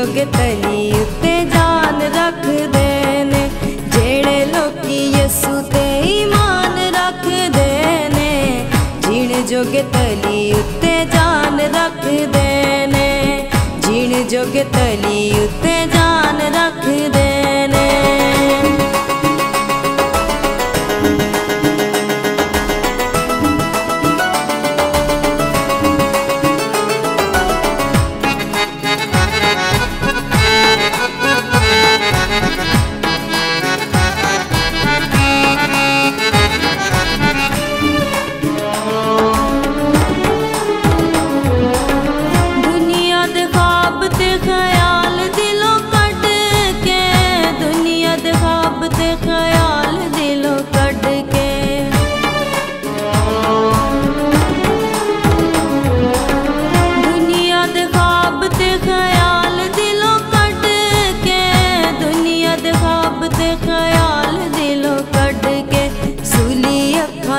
जोगे तली उते जान रख देने, जेड़े लोकी यसु ते ईमान रख देने, जीण जोगे तली उते जान रख देने, जीण जोगे तली उते जान रख देने।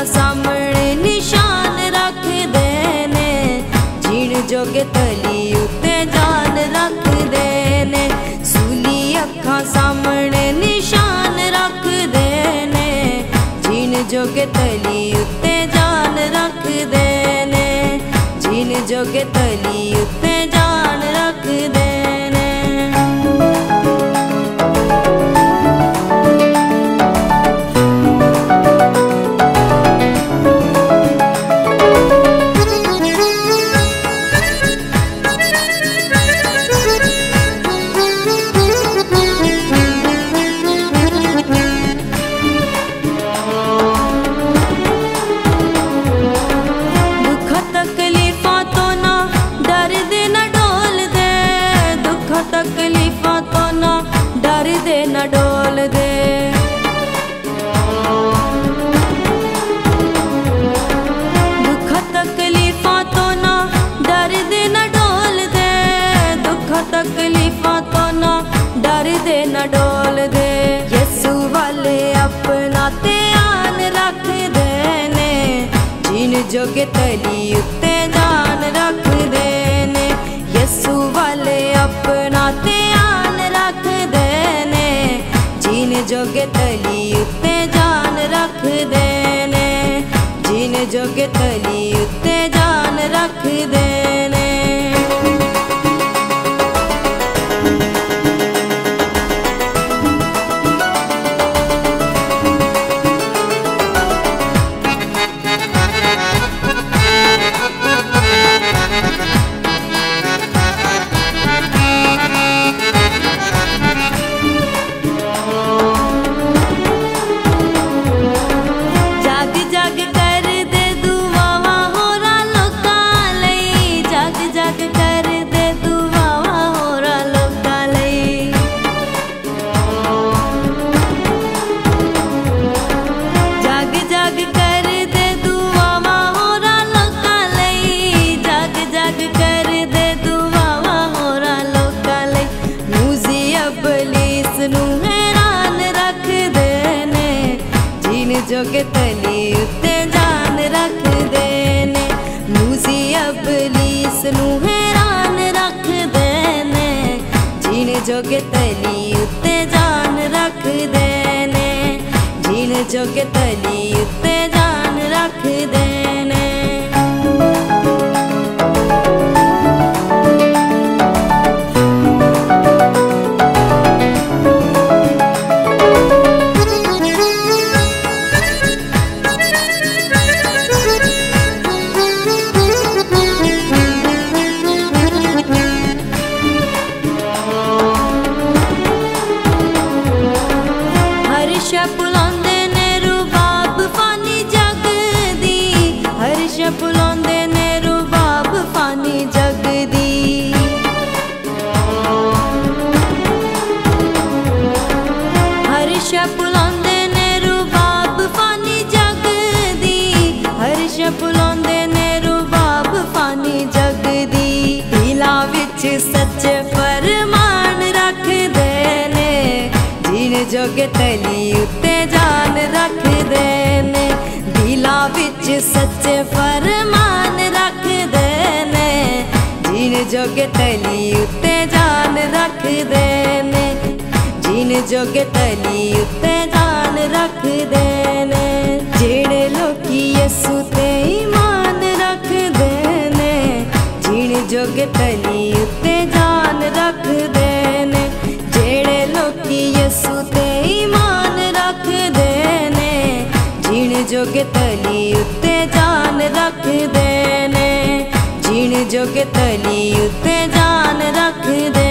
सामने निशान रख देने, जीण जोगे तली उते जान रख देने, सूली अखा सामने निशान रख देने, जीण जोगे तली उते जान रख देने, जीण जोगे तली उते जान रख देने। तकलीफा तो ना डर दे ना डोल दे, दुख तकलीफा तो ना डर दे ना डोल दे, दुख तकलीफा तो ना डर दे ना डोल दे, यसु वाले अपना ध्यान रख देने, जीण जोगे तली उते जान रख देने, यसु वाले अपना ध्यान रख देने, जीण जोगे तली उते जान रख देने, जीण जोगे तली उते जान रख देने। जोगे तली उते जान रख देने, मुझी अबलीस नू हैरान रख देने, जीण जोगे तली उते जान रख देने, जीण जोगे तली उते जान रख देने। सच्चे फरमान रख देने, जीण जोगे तली उते जान रख देने, दिला विच सच्चे फरमान रख देने, जीण जोगे तली उते जान रख जोगे तली उत्ते दान रख देने। जेहड़े लोकी यसु ते ईमान रख देने, जिण जोगे तली उत्ते दान रख देने। जेहड़े लोकी यसु ते ईमान रख देने, जिण जोगे तली उत्ते दान रख देने। जिण जोगे तली उत्ते दान रख देने।